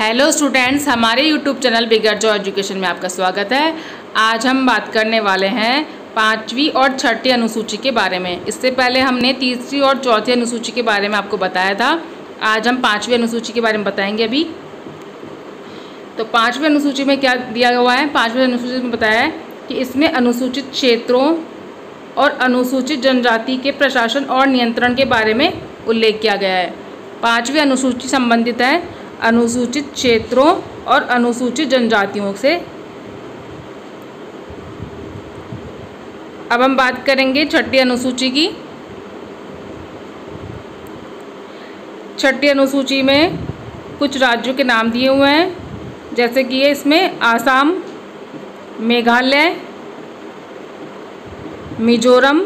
Hello students, हमारे YouTube channel bigger joy education में आपका स्वागत है। आज हम बात करने वाले हैं पाँचवीं और छठी अनुसूची के बारे में। इससे पहले हमने तीसरी और चौथी अनुसूची के बारे में आपको बताया था। आज हम पाँचवीं अनुसूची के बारे में बताएंगे। अभी तो पाँचवीं अनुसूची में क्या दिया हुआ है? पाँचवीं अनुसूची में बताया है कि इसमें अनुसूचित क्षेत्रों और अनुसूचित जनजाति के प्रशासन और नियंत्रण के बारे में उल्लेख किया गया है। पाँचवीं अनुसूची संबंधित है अनुसूचित क्षेत्रों और अनुसूचित जनजातियों से। अब हम बात करेंगे छठी अनुसूची की। छठी अनुसूची में कुछ राज्यों के नाम दिए हुए हैं, जैसे कि ये इसमें आसाम, मेघालय, मिजोरम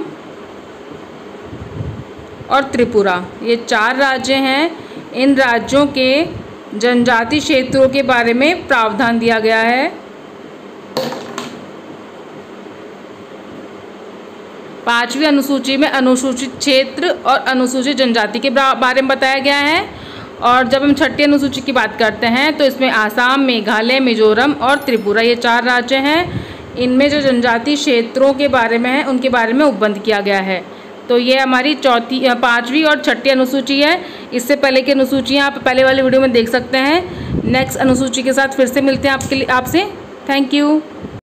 और त्रिपुरा, ये चार राज्य हैं। इन राज्यों के जनजाति क्षेत्रों के बारे में प्रावधान दिया गया है। पाँचवीं अनुसूची में अनुसूचित क्षेत्र और अनुसूचित जनजाति के बारे में बताया गया है। और जब हम छठी अनुसूची की बात करते हैं तो इसमें आसाम, मेघालय, मिजोरम और त्रिपुरा, ये चार राज्य हैं। इनमें जो जनजाति क्षेत्रों के बारे में है उनके बारे में उपबंध किया गया है। तो ये हमारी पाँचवीं और छठी अनुसूची है। इससे पहले की अनुसूचियाँ आप पहले वाले वीडियो में देख सकते हैं। नेक्स्ट अनुसूची के साथ फिर से मिलते हैं आपसे। Thank you.